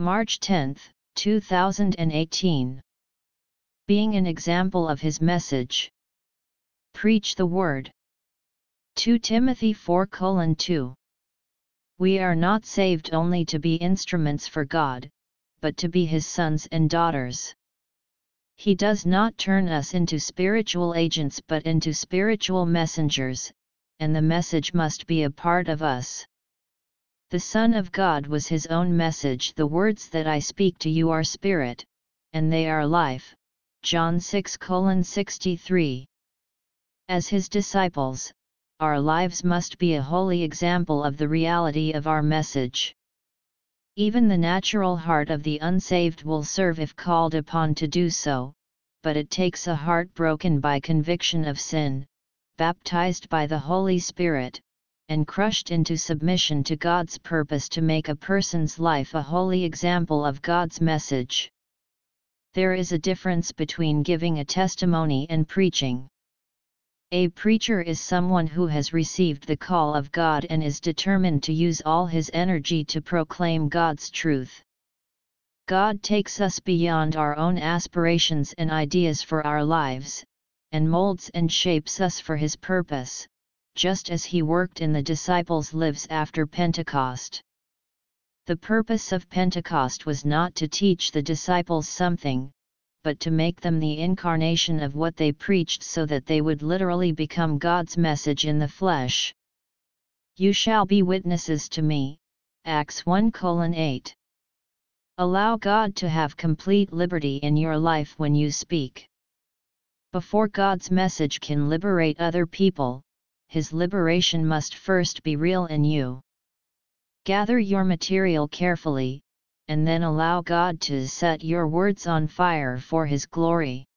March 10, 2018. Being an example of his message. Preach the word. 2 Timothy 4:2. We are not saved only to be instruments for God, but to be His sons and daughters. He does not turn us into spiritual agents but into spiritual messengers, and the message must be a part of us. The Son of God was His own message. The words that I speak to you are spirit, and they are life. John 6:63. As His disciples, our lives must be a holy example of the reality of our message. Even the natural heart of the unsaved will serve if called upon to do so, but it takes a heart broken by conviction of sin, baptized by the Holy Spirit, and crushed into submission to God's purpose to make a person's life a holy example of God's message. There is a difference between giving a testimony and preaching. A preacher is someone who has received the call of God and is determined to use all his energy to proclaim God's truth. God takes us beyond our own aspirations and ideas for our lives, and molds and shapes us for His purpose, just as He worked in the disciples' lives after Pentecost. The purpose of Pentecost was not to teach the disciples something, but to make them the incarnation of what they preached so that they would literally become God's message in the flesh. You shall be witnesses to me, Acts 1:8. Allow God to have complete liberty in your life when you speak. Before God's message can liberate other people, His liberation must first be real in you. Gather your material carefully, and then allow God to set your words on fire for His glory.